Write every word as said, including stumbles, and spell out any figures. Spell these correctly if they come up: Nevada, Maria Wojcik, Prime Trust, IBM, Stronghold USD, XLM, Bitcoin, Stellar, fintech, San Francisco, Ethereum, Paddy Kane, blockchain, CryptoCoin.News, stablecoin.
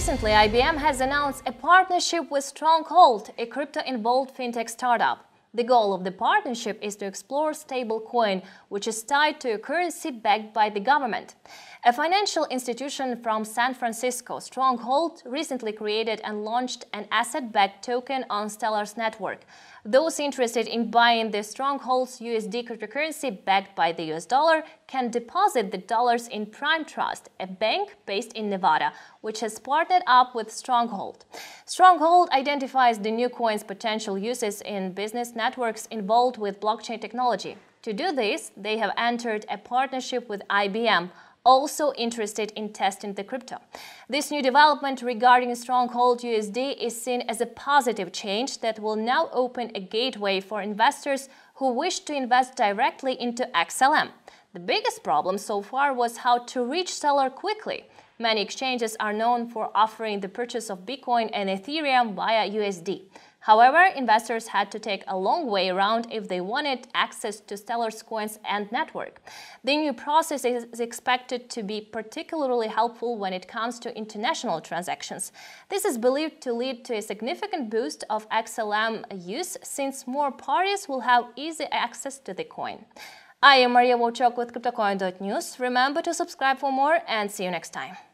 Recently, I B M has announced a partnership with Stronghold, a crypto-involved fintech startup. The goal of the partnership is to explore stablecoin, which is tied to a currency backed by the government. A financial institution from San Francisco, Stronghold, recently created and launched an asset-backed token on Stellar's network. Those interested in buying the Stronghold's U S D cryptocurrency backed by the U S dollar can deposit the dollars in Prime Trust, a bank based in Nevada, which has partnered up with Stronghold. Stronghold identifies the new coin's potential uses in business networks involved with blockchain technology. To do this, they have entered a partnership with I B M, also interested in testing the crypto. This new development regarding Stronghold U S D is seen as a positive change that will now open a gateway for investors who wish to invest directly into X L M. The biggest problem so far was how to reach sellers quickly. Many exchanges are known for offering the purchase of Bitcoin and Ethereum via U S D. However, investors had to take a long way around if they wanted access to Stellar's coins and network. The new process is expected to be particularly helpful when it comes to international transactions. This is believed to lead to a significant boost of X L M use, since more parties will have easy access to the coin. I am Maria Wojcik with CryptoCoin dot News. Remember to subscribe for more, and see you next time.